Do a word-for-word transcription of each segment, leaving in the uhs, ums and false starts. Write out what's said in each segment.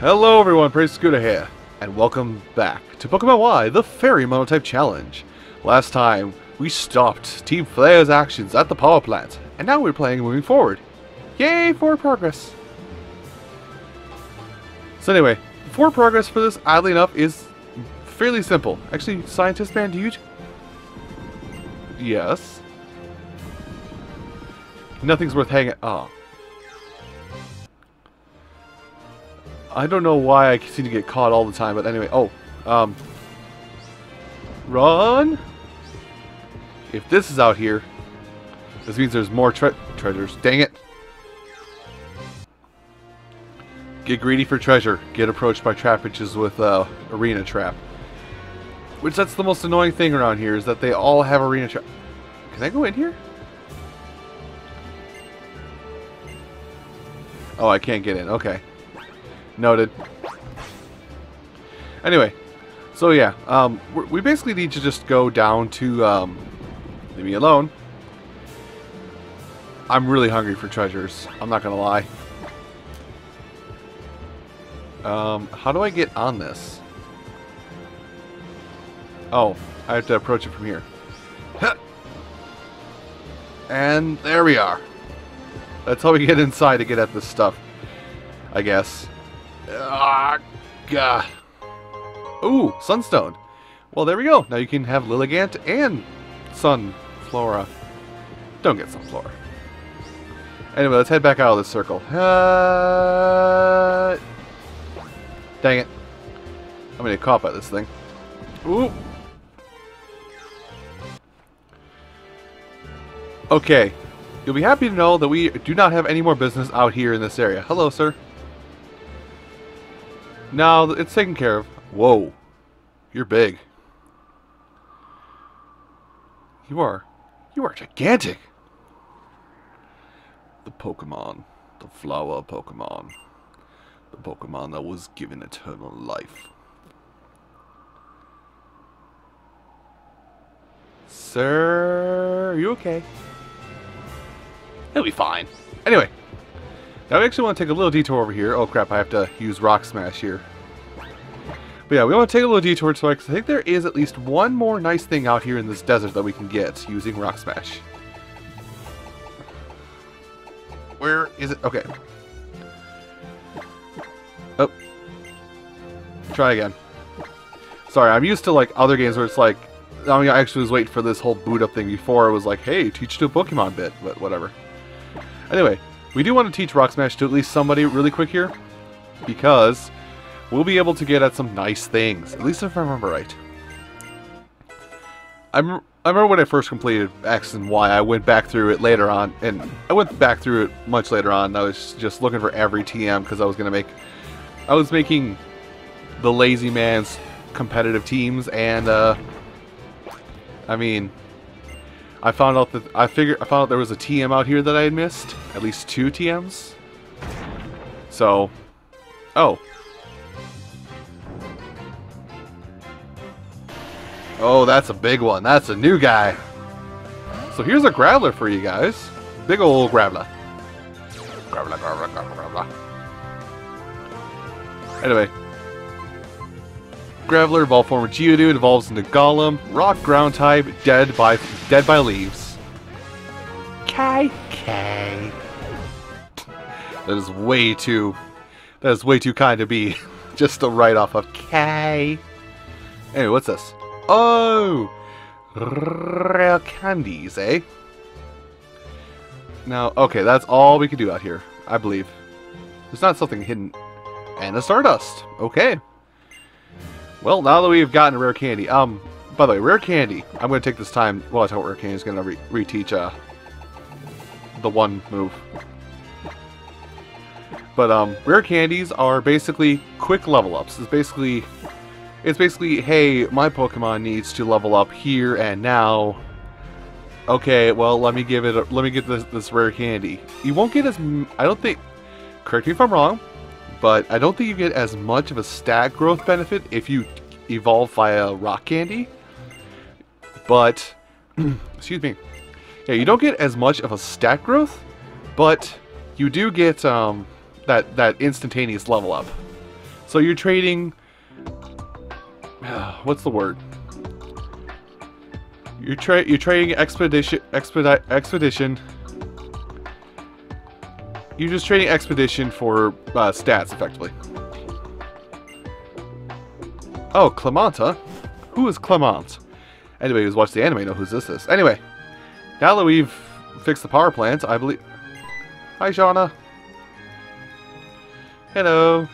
Hello everyone, PrettyScooter here, and welcome back to Pokémon Y, the Fairy Monotype Challenge. Last time, we stopped Team Flare's actions at the power plant, and now we're playing moving forward. Yay for progress! So anyway, the forward progress for this, oddly enough, is fairly simple. Actually, scientist man, do you... Yes? Nothing's worth hanging... Oh. I don't know why I seem to get caught all the time, but anyway, oh, um, run! If this is out here, this means there's more tre treasures. Dang it! Get greedy for treasure. Get approached by trap pitches with uh, arena trap. Which, that's the most annoying thing around here, is that they all have arena trap. Can I go in here? Oh, I can't get in. Okay. Noted. Anyway, so yeah, um, we're, we basically need to just go down to, um, leave me alone. I'm really hungry for treasures, I'm not gonna lie. Um, how do I get on this? Oh, I have to approach it from here. Huh. And there we are. That's how we get inside to get at this stuff, I guess. Ah, God. Ooh, Sunstone. Well, there we go. Now you can have Lilligant and Sunflora. Don't get Sunflora. Anyway, let's head back out of this circle. Uh... Dang it. I'm gonna get caught by this thing. Ooh. Okay. You'll be happy to know that we do not have any more business out here in this area. Hello, sir. Now, it's taken care of. Whoa. You're big. You are. You are gigantic. The Pokemon. The flower Pokemon. The Pokemon that was given eternal life. Sir, are you okay? It'll be fine. Anyway. Now we actually want to take a little detour over here. Oh crap, I have to use Rock Smash here. But yeah, we want to take a little detour, so I think there is at least one more nice thing out here in this desert that we can get using Rock Smash. Where is it? Okay. Oh. Try again. Sorry, I'm used to like other games where it's like, I mean, I actually was waiting for this whole boot up thing before. It was like, hey, teach to a Pokemon bit, but whatever. Anyway. We do want to teach Rock Smash to at least somebody really quick here, because we'll be able to get at some nice things, at least if I remember right. I remember when I first completed X and Y, I went back through it later on, and I went back through it much later on. I was just looking for every T M because I was going to make, I was making the lazy man's competitive teams, and uh, I mean... I found out that I figured I found out there was a T M out here that I had missed, at least two T Ms. So, oh, oh, that's a big one. That's a new guy. So here's a Graveler for you guys, big old Graveler. Graveler, Graveler, Graveler, Graveler. Anyway, Graveler, evolved form of Geodude, evolves into Golem, rock ground type, dead by dead by leaves. Kai Kai. That is way too that is way too kind to be just a write-off of Kai. Anyway, what's this? Oh, rare candies, eh? Now, okay, that's all we can do out here, I believe. There's not something hidden. And a Stardust. Okay. Well, now that we've gotten rare candy, um, by the way, rare candy, I'm going to take this time, well, I thought rare candy is going to re reteach, uh, the one move. But, um, rare candies are basically quick level ups. It's basically, it's basically, hey, my Pokemon needs to level up here and now. Okay, well, let me give it, a, let me get this, this rare candy. You won't get as, m I don't think, correct me if I'm wrong, but I don't think you get as much of a stat growth benefit if you evolve via rock candy. But, excuse me. Yeah, you don't get as much of a stat growth, but you do get um, that, that instantaneous level up. So you're trading, what's the word? You're, tra you're trading expedition, expedite, expedition. You're just trading expedition for uh, stats, effectively. Oh, Clemont, huh? Who is Clemont? Anybody who's watched the anime knows who's this is. Anyway, now that we've fixed the power plant, I believe... Hi, Shauna. Hello.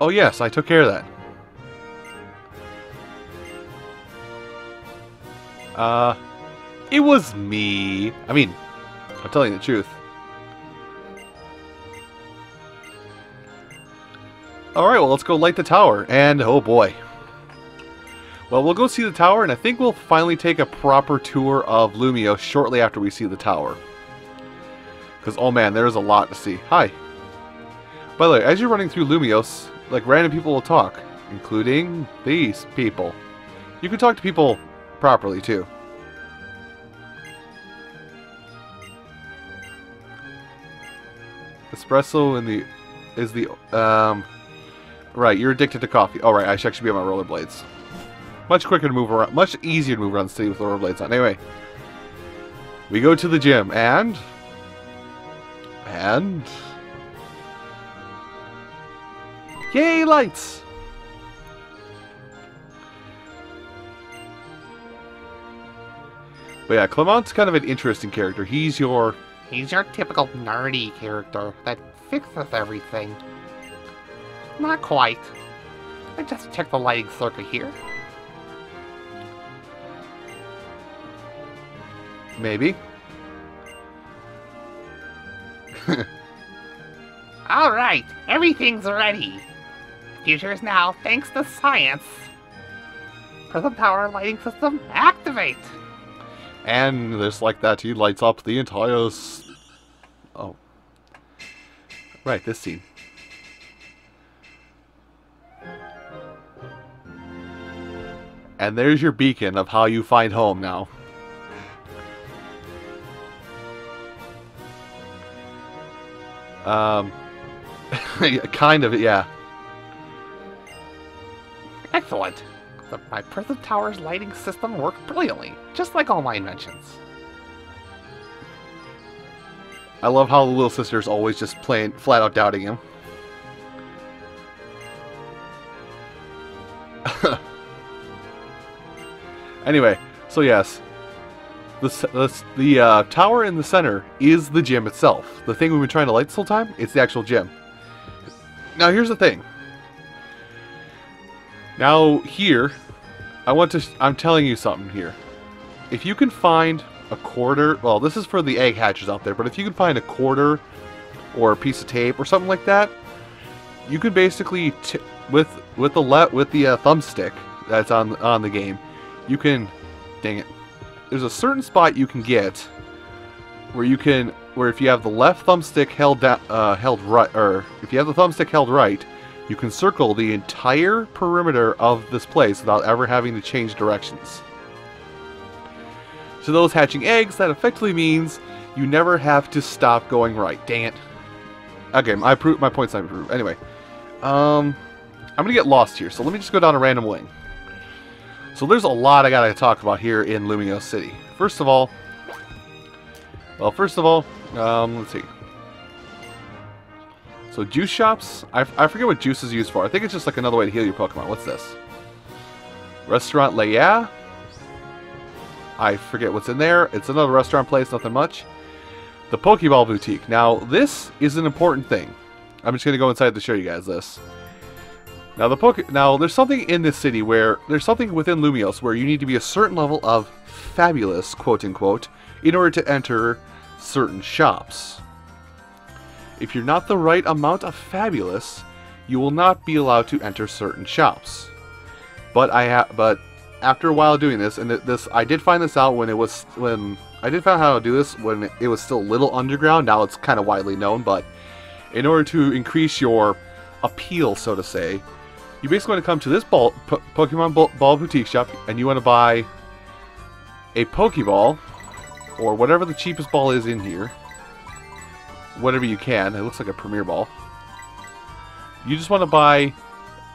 Oh yes, I took care of that. Uh, it was me. I mean, I'm telling you the truth. Alright, well, let's go light the tower. And, oh boy. Well, we'll go see the tower, and I think we'll finally take a proper tour of Lumiose shortly after we see the tower. Because, oh man, there's a lot to see. Hi. By the way, as you're running through Lumiose, like, random people will talk. Including these people. You can talk to people... properly too. Espresso in the is the um right, you're addicted to coffee. All right, I should actually be on my rollerblades. Much quicker to move around, much easier to move around the city with rollerblades on. Anyway, we go to the gym and and yay, lights. But yeah, Clemont's kind of an interesting character. He's your... He's your typical nerdy character that fixes everything. Not quite. I just checked the lighting circuit here. Maybe. Alright, everything's ready. Future is now, thanks to science. Prism power lighting system, activate! And just like that, he lights up the entire... S oh. Right, this scene. And there's your beacon of how you find home now. Um... kind of, yeah. Excellent. My Prism Tower's lighting system worked brilliantly, just like all my inventions. I love how the little sister's always just plain, flat out doubting him. Anyway, so yes, the the, the uh, tower in the center is the gym itself. The thing we've been trying to light this whole time, it's the actual gym. Now here's the thing. Now here, I want to, I'm telling you something here. If you can find a quarter, well, this is for the egg hatchers out there, but if you can find a quarter or a piece of tape or something like that, you can basically, t with with the le with the uh, thumbstick that's on on the game, you can, dang it, there's a certain spot you can get where you can, where if you have the left thumbstick held down, uh, held right, or if you have the thumbstick held right, you can circle the entire perimeter of this place without ever having to change directions. To those hatching eggs, that effectively means you never have to stop going right. Dang it. Okay, my, proof, my point's not proved. Anyway, um, I'm going to get lost here, so let me just go down a random wing. So there's a lot I got to talk about here in Lumiose City. First of all, well, first of all, um, let's see. So juice shops, I, I forget what juice is used for. I think it's just like another way to heal your Pokemon. What's this? Restaurant Leia. I forget what's in there. It's another restaurant place, nothing much. The Poké Ball Boutique. Now, this is an important thing. I'm just going to go inside to show you guys this. Now, the Poke now there's something in this city where, there's something within Lumiose where you need to be a certain level of fabulous, quote-unquote, in order to enter certain shops. If you're not the right amount of fabulous, you will not be allowed to enter certain shops. But I ha but after a while doing this, and th this I did find this out when it was when I did find out how to do this when it was still a little underground. Now it's kind of widely known, but in order to increase your appeal, so to say, you basically want to come to this ball, po Pokemon ball, ball boutique shop, and you want to buy a Pokeball or whatever the cheapest ball is in here. whatever you can. It looks like a Premier Ball. You just want to buy,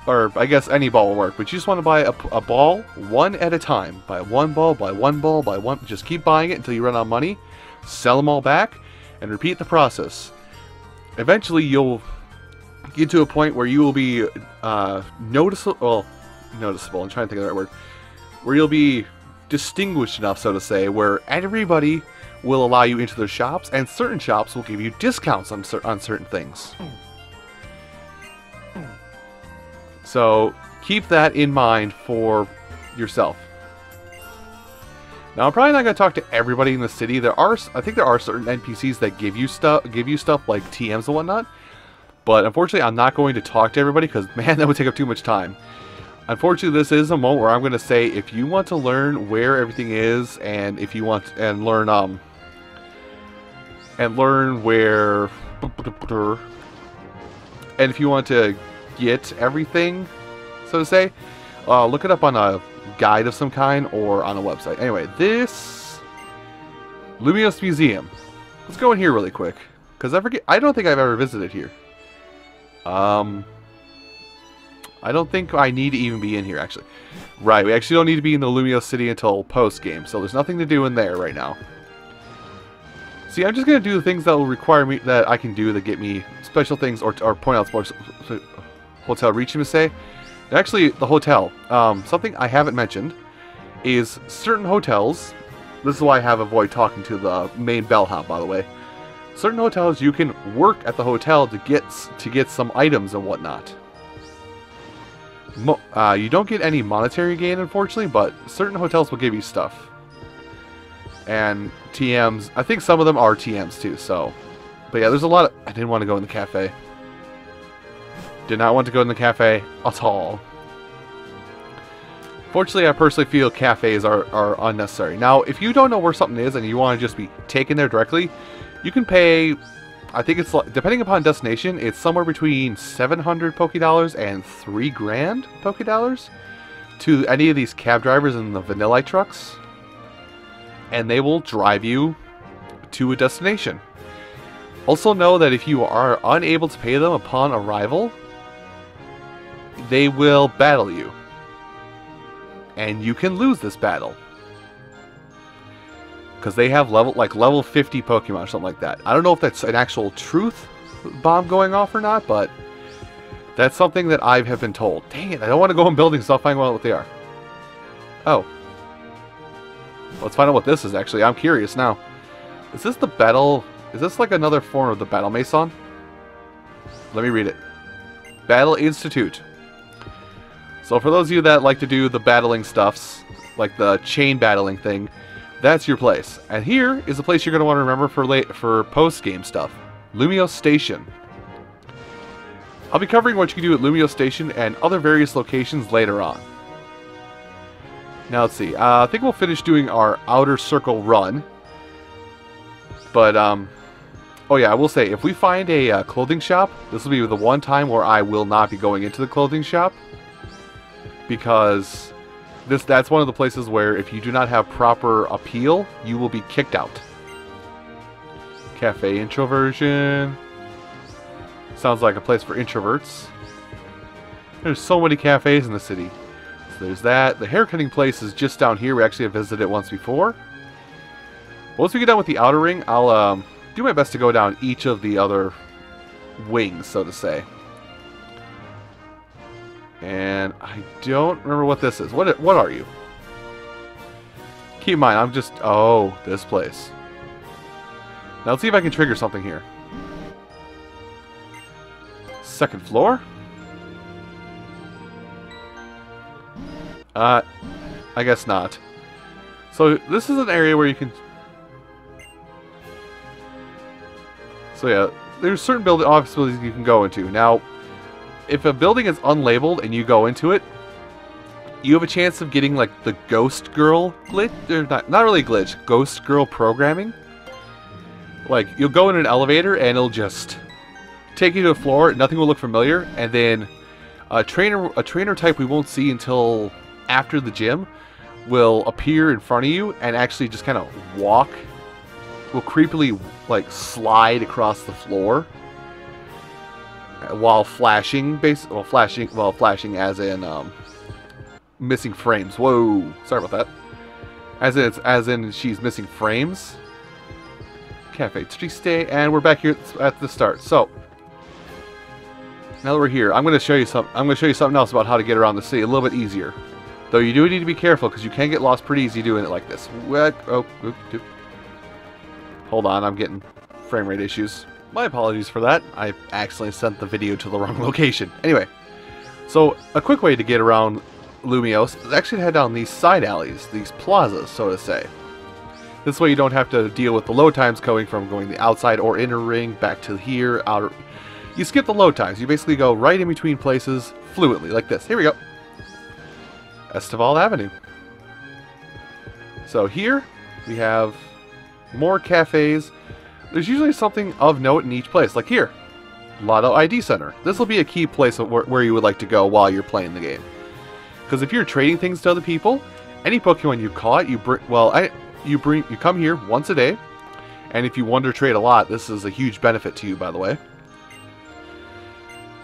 or I guess any ball will work, but you just want to buy a, a ball one at a time. Buy one ball, buy one ball, buy one. Just keep buying it until you run out of money. Sell them all back, and repeat the process. Eventually, you'll get to a point where you will be uh, noticeable. Well, noticeable. I'm trying to think of the right word. Where you'll be distinguished enough, so to say, where everybody will allow you into their shops, and certain shops will give you discounts on, cer on certain things. Mm. So keep that in mind for yourself. Now I'm probably not going to talk to everybody in the city. There are, I think, there are certain N P Cs that give you stuff, give you stuff like T Ms and whatnot. But unfortunately, I'm not going to talk to everybody because man, that would take up too much time. Unfortunately, this is a moment where I'm going to say, if you want to learn where everything is, and if you want to, and learn um and learn where, and if you want to get everything, so to say, uh, look it up on a guide of some kind or on a website. Anyway, this Lumiose Museum. Let's go in here really quick because I forget. I don't think I've ever visited here. Um, I don't think I need to even be in here actually. Right, we actually don't need to be in the Lumiose City until post game, so there's nothing to do in there right now. See, I'm just gonna do the things that will require me that I can do that get me special things or or point out sports. Hotel Reaching to say. Actually, the hotel. Um, something I haven't mentioned is certain hotels. This is why I have avoid talking to the main bellhop, by the way. Certain hotels, you can work at the hotel to get to get some items and whatnot. Mo uh, you don't get any monetary gain, unfortunately, but certain hotels will give you stuff. And T Ms. I think some of them are T Ms too. So, but yeah, there's a lot of. I didn't want to go in the cafe. Did not want to go in the cafe at all. Fortunately, I personally feel cafes are, are unnecessary. Now, if you don't know where something is and you want to just be taken there directly, you can pay, I think it's, depending upon destination, it's somewhere between seven hundred Pokédollars and three grand Pokédollars to any of these cab drivers in the Vanillite trucks. And they will drive you to a destination. Also know that if you are unable to pay them upon arrival, they will battle you. And you can lose this battle. Because they have level like level fifty Pokemon or something like that. I don't know if that's an actual truth bomb going off or not, but that's something that I have been told. Dang it, I don't want to go in buildings so I'll find out what they are. Oh. Let's find out what this is actually. I'm curious now. Is this the battle? Is this like another form of the Battle Maison? Let me read it. Battle Institute. So for those of you that like to do the battling stuffs, like the chain battling thing, that's your place. And here is the place you're going to want to remember for late for post-game stuff. Lumiose Station. I'll be covering what you can do at Lumiose Station and other various locations later on. Now let's see. Uh, I think we'll finish doing our Outer Circle run. But, um... oh yeah, I will say, if we find a uh, clothing shop, this will be the one time where I will not be going into the clothing shop. Because this that's one of the places where if you do not have proper appeal, you will be kicked out. Cafe Introversion. Sounds like a place for introverts. There's so many cafes in the city. So there's that. The haircutting place is just down here. We actually have visited it once before. Once we get done with the outer ring, I'll um, do my best to go down each of the other wings, so to say. And I don't remember what this is. What what are you? Keep in mind, I'm just... oh, this place. Now let's see if I can trigger something here. Second floor? Uh, I guess not. So this is an area where you can... so yeah, there's certain building office buildings you can go into. Now, if a building is unlabeled and you go into it, you have a chance of getting like the Ghost Girl glitch, or not, not really glitch, Ghost Girl programming. Like, you'll go in an elevator and it'll just take you to a floor, nothing will look familiar, and then a trainer, a trainer type we won't see until after the gym will appear in front of you and actually just kind of walk will creepily like slide across the floor while flashing, base well flashing, while flashing as in um, missing frames. Whoa, sorry about that. As in, it's, as in she's missing frames. Cafe Triste, and we're back here at the start. So now that we're here, I'm going to show you some. I'm going to show you something else about how to get around the city a little bit easier. Though you do need to be careful because you can get lost pretty easy doing it like this. What? Oh, oop, oop. Hold on, I'm getting frame rate issues. My apologies for that. I accidentally sent the video to the wrong location. Anyway, so a quick way to get around Lumiose is actually to head down these side alleys, these plazas, so to say. This way you don't have to deal with the load times coming from going the outside or inner ring back to here, outer. You skip the load times. You basically go right in between places fluently, like this. Here we go. Estival Avenue. So here we have more cafes. There's usually something of note in each place, like here, Lotto I D Center. This will be a key place where, where you would like to go while you're playing the game, because if you're trading things to other people, any Pokemon you caught, you bring. Well, I you bring you come here once a day, and if you want to trade a lot, this is a huge benefit to you, by the way.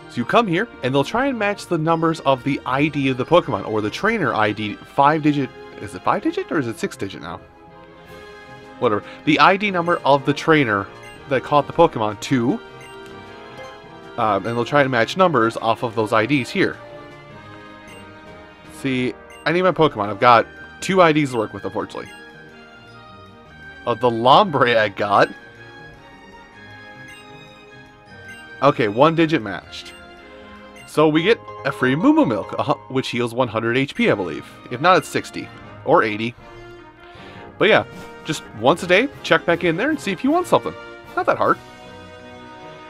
So you come here, and they'll try and match the numbers of the I D of the Pokemon or the trainer I D, five-digit. Is it five-digit or is it six-digit now? Whatever. The I D number of the trainer that caught the Pokemon to, um, and they'll try and match numbers off of those I Ds here. See, I need my Pokemon. I've got two I Ds to work with, unfortunately. Of the Lombre I got. Okay, one digit matched. So we get a free Moo Moo Milk, which heals one hundred H P, I believe. If not, it's sixty. Or eighty. But yeah, just once a day, check back in there and see if you want something. Not that hard.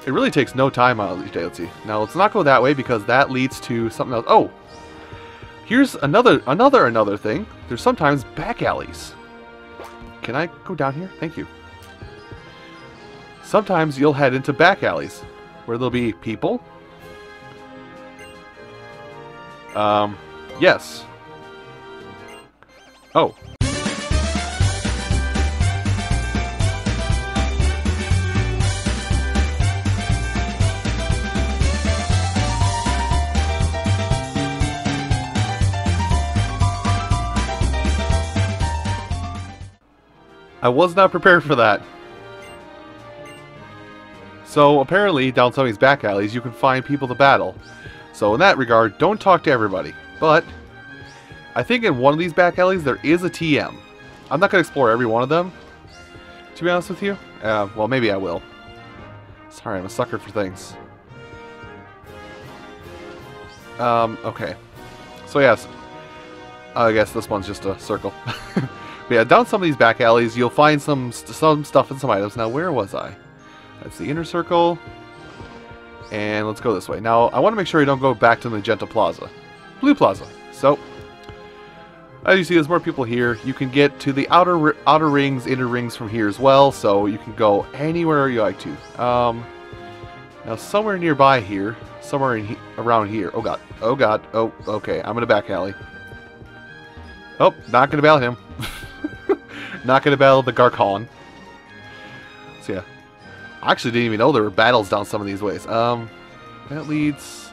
It really takes no time out of each day. Let's see. Now let's not go that way because that leads to something else. Oh, here's another, another, another thing. There's sometimes back alleys. Can I go down here? Thank you. Sometimes you'll head into back alleys where there'll be people. Um, yes. Oh. I was not prepared for that. So apparently down some of these back alleys you can find people to battle. So in that regard, don't talk to everybody. But I think in one of these back alleys there is a T M. I'm not going to explore every one of them, to be honest with you. Uh, well, maybe I will. Sorry, I'm a sucker for things. Um, okay. So yes, I guess this one's just a circle. But yeah, down some of these back alleys, you'll find some some stuff and some items. Now, where was I? That's the inner circle. And let's go this way. Now, I want to make sure you don't go back to Magenta Plaza. Blue Plaza. So, as you see, there's more people here. You can get to the outer outer rings, inner rings from here as well. So, you can go anywhere you like to. Um, now, somewhere nearby here. Somewhere in he around here. Oh, God. Oh, God. Oh, okay. I'm in a back alley. Oh, not going to battle him. Not going to battle the Garkon. So yeah. I actually didn't even know there were battles down some of these ways. Um, that leads...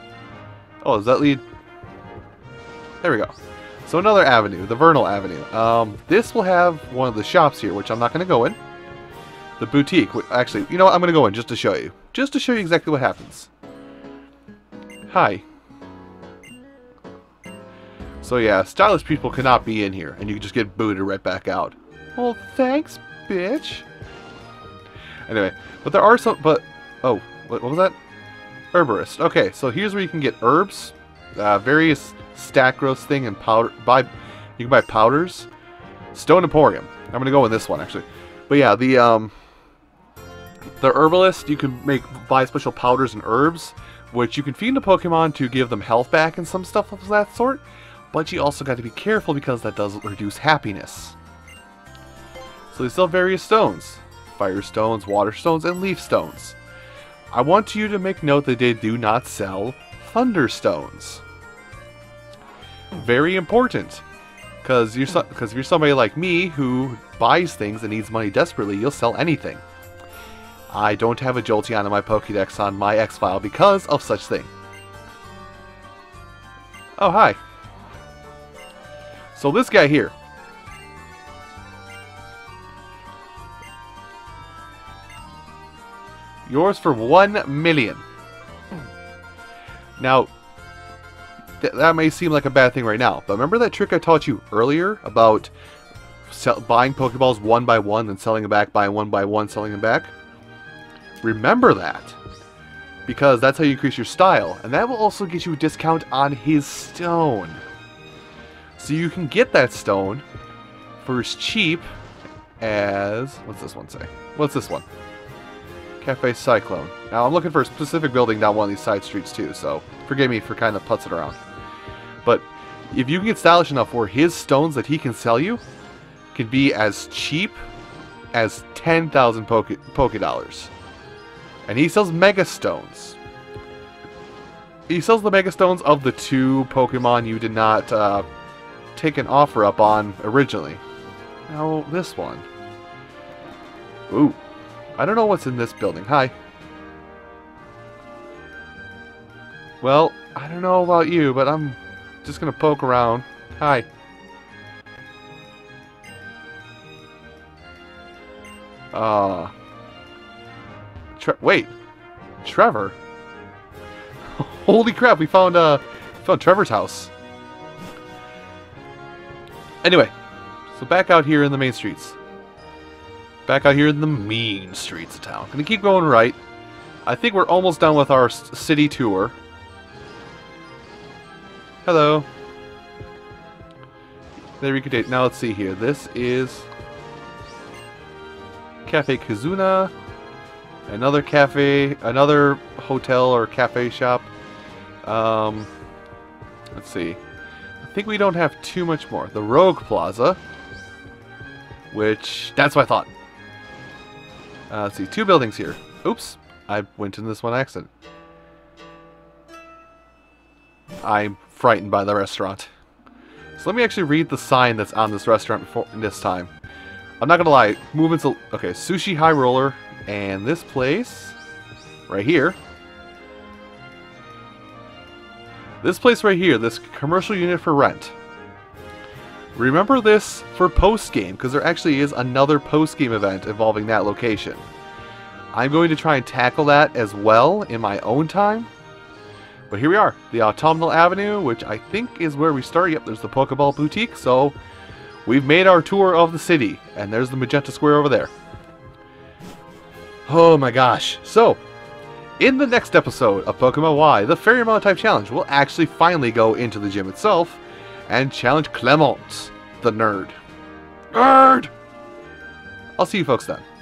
Oh, does that lead... There we go. So another avenue, the Vernal Avenue. Um, this will have one of the shops here, which I'm not going to go in. The boutique. Actually, you know what? I'm going to go in just to show you. Just to show you exactly what happens. Hi. So yeah, stylish people cannot be in here, and you can just get booted right back out. Well, thanks, bitch. Anyway, but there are some, but, oh, what, what was that? Herbalist. Okay, so here's where you can get herbs, uh, various stack roast thing and powder, buy, you can buy powders. Stone Emporium. I'm going to go in this one, actually. But yeah, the, um, the Herbalist, you can make, buy special powders and herbs, which you can feed to Pokemon to give them health back and some stuff of that sort, but you also got to be careful because that does reduce happiness. So they sell various stones. Fire stones, water stones, and leaf stones. I want you to make note that they do not sell thunder stones. Very important. Because you're so, if you're somebody like me who buys things and needs money desperately, you'll sell anything. I don't have a Jolteon in my Pokedex on my X-File because of such thing. Oh, hi. So this guy here. Yours for one million. Now, th that may seem like a bad thing right now, but remember that trick I taught you earlier about sell buying Pokeballs one by one, then selling them back, buying one by one, selling them back? Remember that, because that's how you increase your style, and that will also get you a discount on his stone. So you can get that stone for as cheap as... What's this one say? What's this one? Cafe Cyclone. Now, I'm looking for a specific building down one of these side streets, too, so forgive me for kind of putzing around. But if you can get stylish enough where his stones that he can sell you can be as cheap as ten thousand Poké, Poké Dollars. And he sells Mega Stones. He sells the Mega Stones of the two Pokemon you did not uh, take an offer up on originally. Now, this one. Ooh. I don't know what's in this building. Hi. Well, I don't know about you, but I'm just going to poke around. Hi. Uh... Tre- wait. Trevor? Holy crap, we found, uh, found Trevor's house. Anyway, so back out here in the main streets. Back out here in the mean streets of town. Gonna keep going right. I think we're almost done with our city tour. Hello. There we could date. Now let's see here. This is Cafe Kazuna. Another cafe, another hotel or cafe shop. Um, let's see. I think we don't have too much more. The Rogue Plaza, which, that's what I thought. Uh, let's see, two buildings here. Oops, I went in this one accident. I'm frightened by the restaurant. So let me actually read the sign that's on this restaurant for this time. I'm not gonna lie, movement's... Okay, Sushi High Roller. And this place, right here, this place right here, this commercial unit for rent. Remember this for post-game, because there actually is another post-game event involving that location. I'm going to try and tackle that as well in my own time. But here we are, the Autumnal Avenue, which I think is where we start. Yep, there's the Poké Ball Boutique, so we've made our tour of the city. And there's the Magenta Square over there. Oh my gosh. So, in the next episode of Pokémon Y, the Fairy Monotype Challenge will actually finally go into the gym itself and challenge Clemont, the nerd. Nerd! I'll see you folks then.